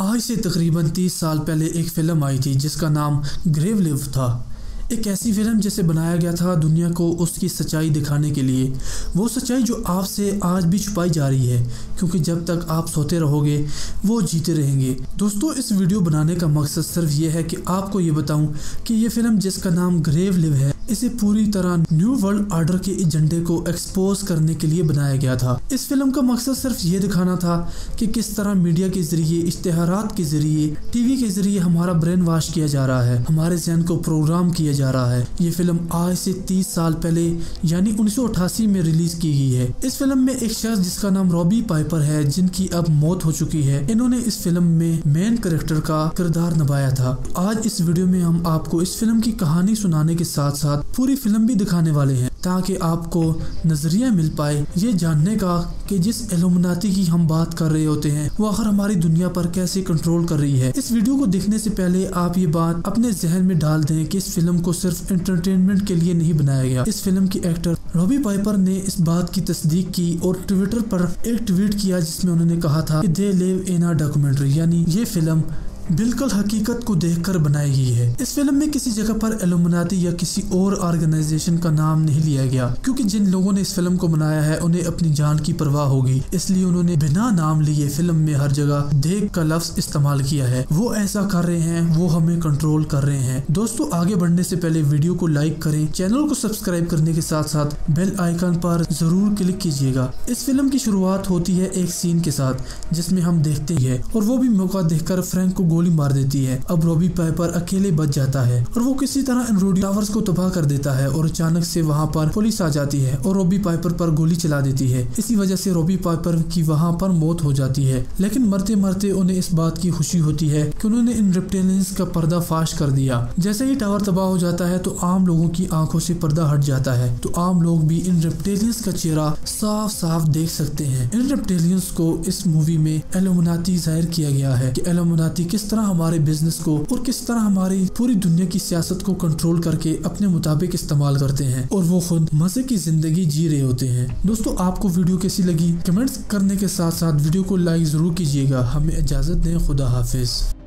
आज से तकरीबन 30 साल पहले एक फ़िल्म आई थी जिसका नाम ग्रेव लिव था। एक ऐसी फ़िल्म जिसे बनाया गया था दुनिया को उसकी सच्चाई दिखाने के लिए, वो सच्चाई जो आपसे आज भी छुपाई जा रही है, क्योंकि जब तक आप सोते रहोगे वो जीते रहेंगे। दोस्तों, इस वीडियो बनाने का मकसद सिर्फ ये है कि आपको ये बताऊं कि ये फ़िल्म जिसका नाम ग्रेव लिव है, इसे पूरी तरह न्यू वर्ल्ड आर्डर के एजेंडे को एक्सपोज करने के लिए बनाया गया था। इस फिल्म का मकसद सिर्फ ये दिखाना था कि किस तरह मीडिया के ज़रिए, इश्तेहारात के ज़रिए, टीवी के ज़रिए हमारा ब्रेन वाश किया जा रहा है, हमारे जहन को प्रोग्राम किया जा रहा है। ये फिल्म आज से 30 साल पहले यानी 1988 में रिलीज की गई है। इस फिल्म में एक शख्स जिसका नाम रॉबी पाइपर है, जिनकी अब मौत हो चुकी है, इन्होंने इस फिल्म में मेन कैरेक्टर का किरदार निभाया था। आज इस वीडियो में हम आपको इस फिल्म की कहानी सुनाने के साथ साथ पूरी फिल्म भी दिखाने वाले हैं, ताकि आपको नजरिया मिल पाए ये जानने का कि जिस एलुमिनाती की हम बात कर रहे होते हैं वो आखिर हमारी दुनिया पर कैसे कंट्रोल कर रही है। इस वीडियो को देखने से पहले आप ये बात अपने जहन में डाल दें कि इस फिल्म को सिर्फ एंटरटेनमेंट के लिए नहीं बनाया गया। इस फिल्म की एक्टर रॉबी पाइपर ने इस बात की तस्दीक की और ट्विटर पर एक ट्वीट किया जिसमें उन्होंने कहा था कि they live in a documentary, यानी ये फिल्म बिल्कुल हकीकत को देखकर बनाई गई है। इस फिल्म में किसी जगह पर एलुमिनाती या किसी और ऑर्गेनाइजेशन का नाम नहीं लिया गया, क्योंकि जिन लोगों ने इस फिल्म को बनाया है उन्हें अपनी जान की परवाह होगी, इसलिए उन्होंने बिना नाम लिए फिल्म में हर जगह दे का लफ्ज इस्तेमाल किया है। वो ऐसा कर रहे हैं, वो हमें कंट्रोल कर रहे हैं। दोस्तों, आगे बढ़ने से पहले वीडियो को लाइक करें, चैनल को सब्सक्राइब करने के साथ साथ बेल आइकन पर जरूर क्लिक कीजिएगा। इस फिल्म की शुरुआत होती है एक सीन के साथ जिसमें हम देखते हैं, और वो भी मौका देखकर फ्रैंक को गोली मार देती है। अब रॉबी पाइपर अकेले बच जाता है और वो किसी तरह इन रोडी टावर्स को तबाह कर देता है, और अचानक से वहाँ पर पुलिस आ जाती है और रॉबी पाइपर पर गोली चला देती है। इसी वजह से रॉबी पाइपर की वहाँ पर मौत हो जाती है, लेकिन मरते मरते उन्हें इस बात की खुशी होती है कि उन्होंने इन रेप्टिलियंस का पर्दाफाश कर दिया। जैसे ही टावर तबाह हो जाता है तो आम लोगों की आंखों से पर्दा हट जाता है, तो आम लोग भी इन रेप्टिलियंस का चेहरा साफ साफ देख सकते हैं। इन रेप्टिलियंस को इस मूवी में एलुमिनाती जाहिर किया गया है कि एलुमिनाती किस तरह हमारे बिजनेस को और किस तरह हमारी पूरी दुनिया की सियासत को कंट्रोल करके अपने मुताबिक इस्तेमाल करते हैं, और वो खुद मजे की जिंदगी जी रहे होते हैं। दोस्तों, आपको वीडियो कैसी लगी कमेंट्स करने के साथ साथ वीडियो को लाइक जरूर कीजिएगा। हमें इजाजत दें, खुदा हाफिज।